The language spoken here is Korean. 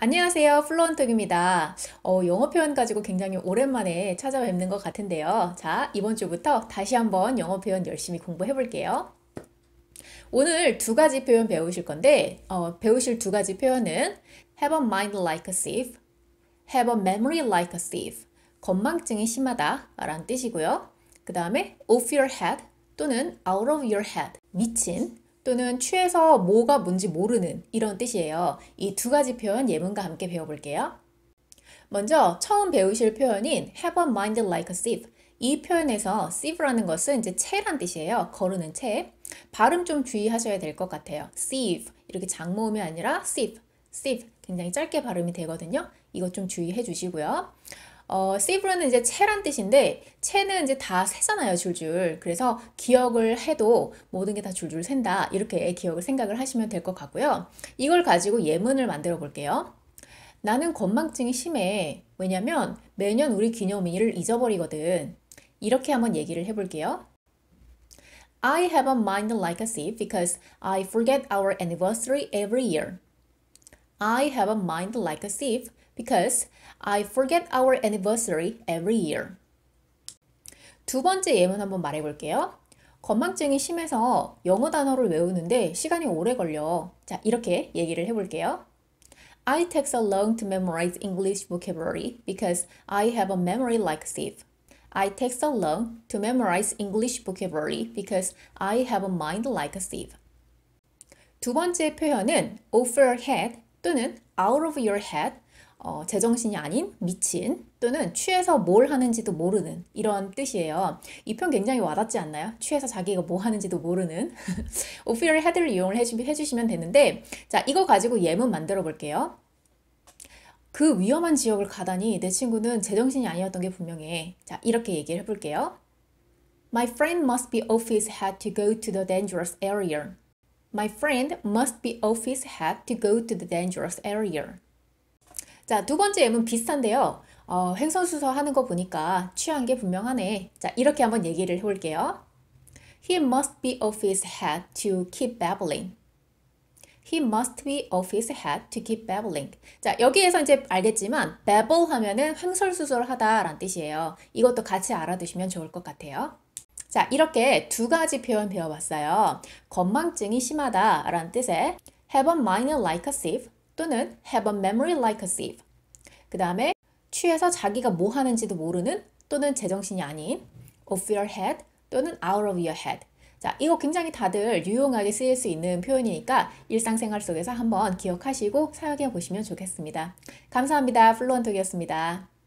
안녕하세요, 플루언톡입니다. 영어 표현 가지고 굉장히 오랜만에 찾아뵙는 것 같은데요. 자, 이번 주부터 다시 한번 영어 표현 열심히 공부해 볼게요. 오늘 두 가지 표현 배우실 건데 배우실 두 가지 표현은 have a mind like a thief, have a memory like a thief, 건망증이 심하다 라는 뜻이고요. 그 다음에 off your head 또는 out of your head, 미친 또는 취해서 뭐가 뭔지 모르는 이런 뜻이에요. 이 두 가지 표현 예문과 함께 배워볼게요. 먼저 처음 배우실 표현인 have a mind like a thief, 이 표현에서 thief라는 것은 이제 채란 뜻이에요. 거르는 채. 발음 좀 주의하셔야 될 것 같아요. thief 이렇게 장모음이 아니라 thief, thief 굉장히 짧게 발음이 되거든요. 이것 좀 주의해 주시고요. thief는 이제 채란 뜻인데, 채는 이제 다 새잖아요, 줄줄. 그래서 기억을 해도 모든 게 다 줄줄 샌다, 이렇게 기억을 생각을 하시면 될 것 같고요. 이걸 가지고 예문을 만들어 볼게요. 나는 건망증이 심해. 왜냐면 매년 우리 기념일을 잊어버리거든. 이렇게 한번 얘기를 해볼게요. I have a mind like a thief because I forget our anniversary every year. I have a mind like a thief because I forget our anniversary every year. 두 번째 예문 한번 말해볼게요. 건망증이 심해서 영어 단어를 외우는데 시간이 오래 걸려. 자, 이렇게 얘기를 해볼게요. I take so long to memorize English vocabulary because I have a memory like a thief. I take so long to memorize English vocabulary because I have a mind like a thief. 두 번째 표현은 off your head 또는 out of your head, 제정신이 아닌 미친 또는 취해서 뭘 하는지도 모르는 이런 뜻이에요. 이 표현 굉장히 와닿지 않나요? 취해서 자기가 뭐 하는지도 모르는. off your head를 이용을 해주시면 되는데, 자, 이거 가지고 예문 만들어 볼게요. 그 위험한 지역을 가다니 내 친구는 제정신이 아니었던 게 분명해. 자, 이렇게 얘기를 해볼게요. My friend must be off his head to go to the dangerous area. My friend must be off his head to go to the dangerous area. 자, 두 번째 예문 비슷한데요. 횡설수설 하는 거 보니까 취한 게 분명하네. 자, 이렇게 한번 얘기를 해볼게요. He must be off his head to keep babbling. He must be off his head to keep babbling. 자, 여기에서 이제 알겠지만 babble 하면은 횡설수설하다 라는 뜻이에요. 이것도 같이 알아두시면 좋을 것 같아요. 자, 이렇게 두 가지 표현 배워봤어요. 건망증이 심하다 라는 뜻의 have a mind like a thief 또는 have a memory like a thief, 그 다음에 취해서 자기가 뭐 하는지도 모르는 또는 제정신이 아닌 off your head 또는 out of your head. 자, 이거 굉장히 다들 유용하게 쓰일 수 있는 표현이니까 일상생활 속에서 한번 기억하시고 사용해 보시면 좋겠습니다. 감사합니다. 플루언톡이었습니다.